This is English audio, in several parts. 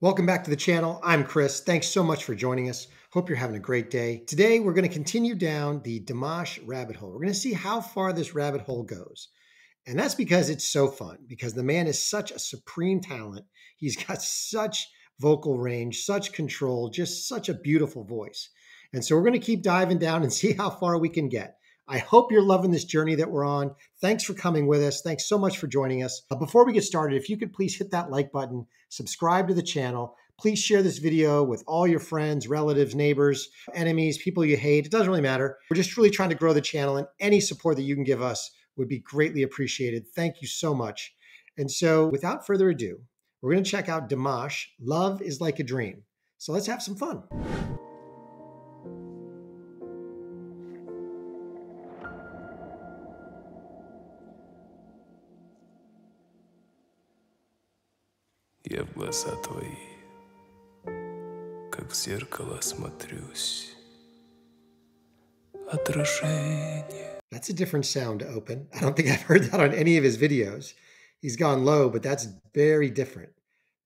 Welcome back to the channel. I'm Chris. Thanks so much for joining us. Hope you're having a great day. Today, we're going to continue down the Dimash rabbit hole. We're going to see how far this rabbit hole goes. And that's because it's so fun, because the man is such a supreme talent. He's got such vocal range, such control, just such a beautiful voice. And so we're going to keep diving down and see how far we can get. I hope you're loving this journey that we're on. Thanks for coming with us. Thanks so much for joining us. Before we get started, if you could please hit that like button, subscribe to the channel. Please share this video with all your friends, relatives, neighbors, enemies, people you hate. It doesn't really matter. We're just really trying to grow the channel, and any support that you can give us would be greatly appreciated. Thank you so much. And so without further ado, we're going to check out Dimash, Love is Like a Dream. So let's have some fun. Я в глаза твои, как в зеркало смотрюсь, отражение. That's a different sound to open. I don't think I've heard that on any of his videos. He's gone low, but that's very different.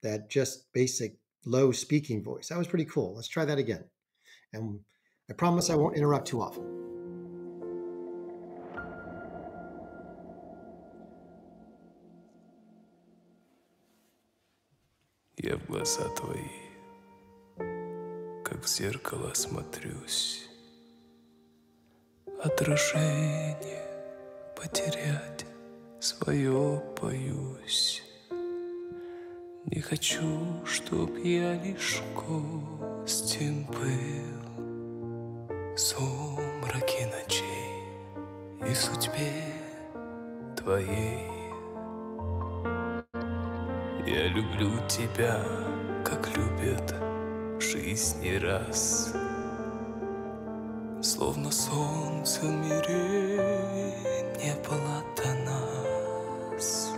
That just basic low speaking voice. That was pretty cool. Let's try that again. And I promise I won't interrupt too often. Я в глаза твои, как в зеркало смотрюсь, отражение потерять свое боюсь. Не хочу, чтоб я лишь гостем был в сумраке ночей и судьбе твоей. Я люблю тебя, как любят жизнь не раз, словно солнце в мире не было до нас.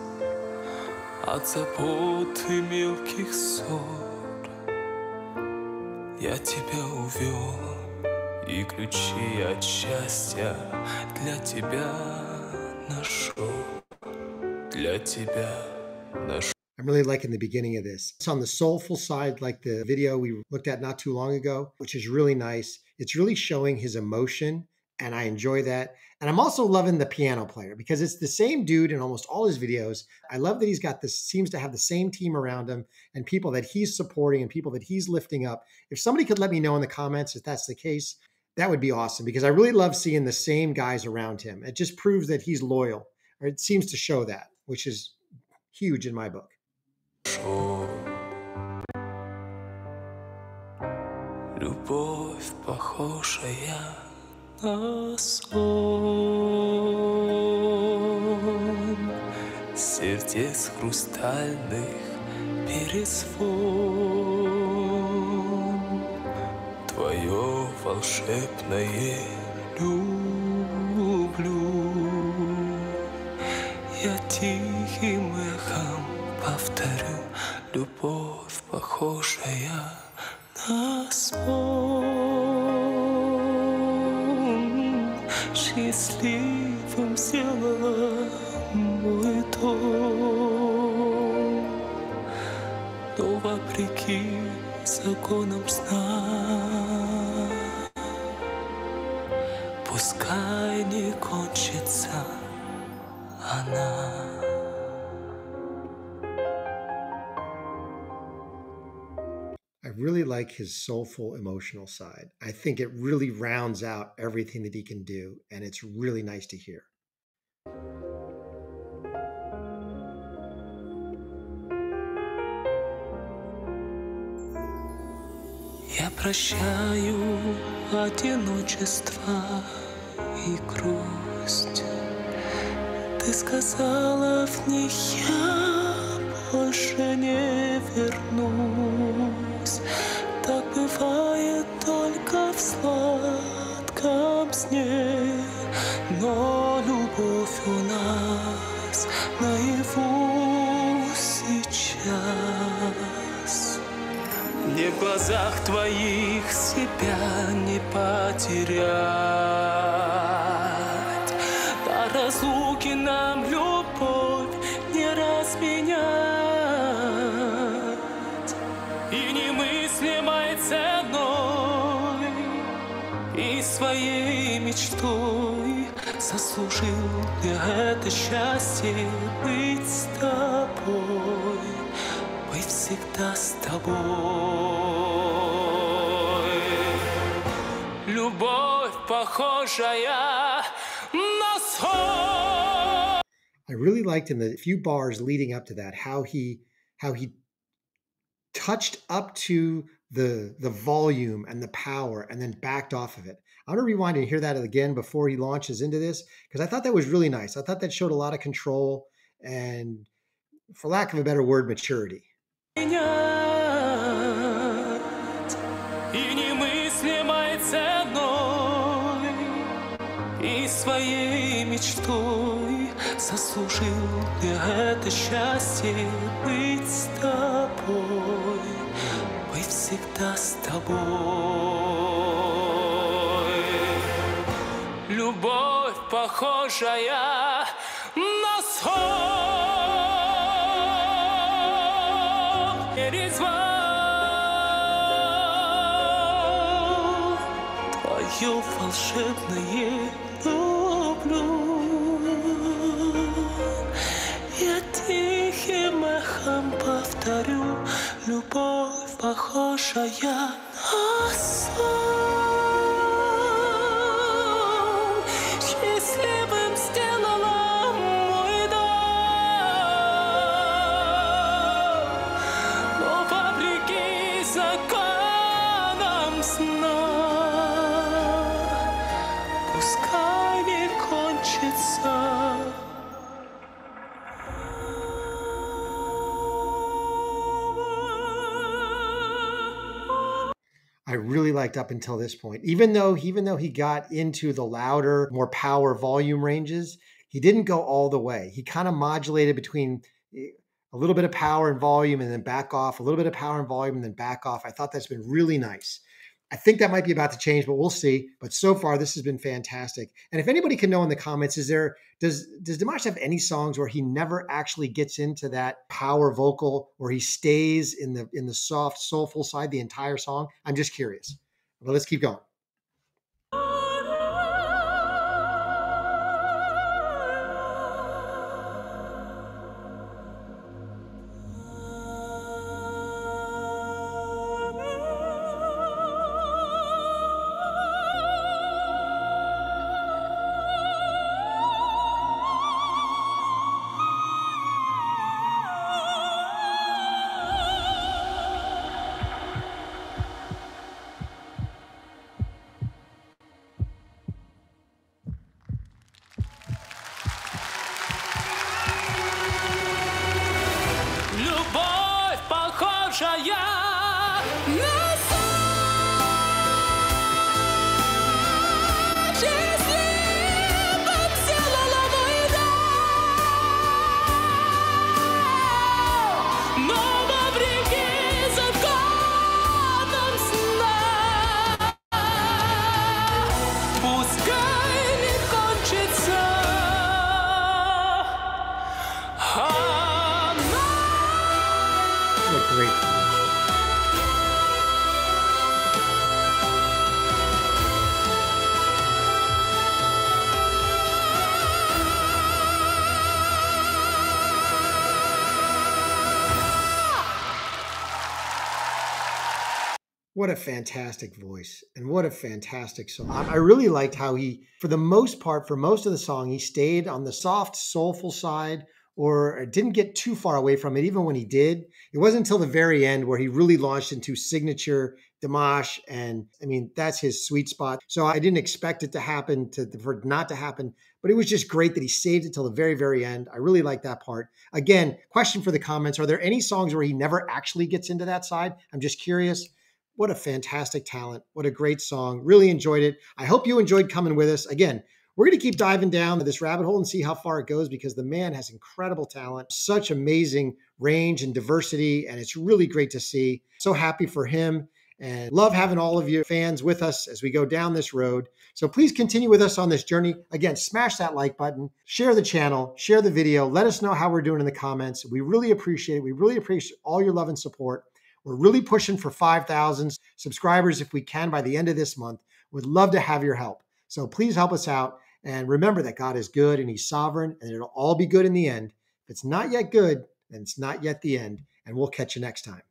От забот и мелких ссор я тебя увел, и ключи от счастья для тебя нашел, для тебя нашел. I'm really liking the beginning of this. It's on the soulful side, like the video we looked at not too long ago, which is really nice. It's really showing his emotion, and I enjoy that. And I'm also loving the piano player because it's the same dude in almost all his videos. I love that he's got this, seems to have the same team around him and people that he's supporting and people that he's lifting up. If somebody could let me know in the comments if that's the case, that would be awesome because I really love seeing the same guys around him. It just proves that he's loyal, or it seems to show that, which is huge in my book. Любовь, похожая на сон, сердец хрустальных перезвон. Твое волшебное люблю, я тихим эхом повторю, любовь похожая на сон, счастливым сделала мой дом, но вопреки законам сна, пускай не кончится она. I really like his soulful, emotional side. I think it really rounds out everything that he can do, and it's really nice to hear. Я прощаю одиночество и грусть. Ты сказала в них я больше не вернусь. Так бывает только в сладком сне, но любовь у нас наяву сейчас. Мне в глазах твоих себя не потерять, до разлуки нам любовь не разменять. своей мечтой заслужил я это счастье быть с тобой, быть всегда с тобой. Любовь похожая на сон. I really liked in the few bars leading up to that how he touched up to the volume and the power and then backed off of it. I'm going to rewind and hear that again before he launches into this, because I thought that was really nice. I thought that showed a lot of control and, for lack of a better word, maturity. Всегда с тобой. Любовь похожая на сон. Перезвон твою волшебное люблю. Я тихим эхом повторю. Любовь похожая на сон. Счастливым сделала мой дом, но вопреки законам сна, пускай не кончится. I really liked up until this point. Even though he got into the louder, more power volume ranges, he didn't go all the way. He kind of modulated between a little bit of power and volume and then back off, a little bit of power and volume and then back off. I thought that's been really nice. I think that might be about to change, but we'll see. But so far, this has been fantastic. And if anybody can know in the comments, does Dimash have any songs where he never actually gets into that power vocal, where he stays in the soft, soulful side the entire song? I'm just curious. But let's keep going. What a fantastic voice and what a fantastic song. I really liked how he, for the most part, for most of the song, he stayed on the soft, soulful side or didn't get too far away from it. Even when he did, it wasn't until the very end where he really launched into signature Dimash. And I mean, that's his sweet spot. So I didn't expect it to happen, for it not to happen, but it was just great that he saved it till the very, very end. I really like that part. Again, question for the comments. Are there any songs where he never actually gets into that side? I'm just curious. What a fantastic talent. What a great song. Really enjoyed it. I hope you enjoyed coming with us. Again, we're going to keep diving down this rabbit hole and see how far it goes because the man has incredible talent, such amazing range and diversity, and it's really great to see. So happy for him and love having all of you fans with us as we go down this road. So please continue with us on this journey. Again, smash that like button, share the channel, share the video. Let us know how we're doing in the comments. We really appreciate it. We really appreciate all your love and support. We're really pushing for 5,000 subscribers if we can by the end of this month. Would love to have your help. So please help us out. And remember that God is good and he's sovereign and it'll all be good in the end. If it's not yet good, then it's not yet the end. And we'll catch you next time.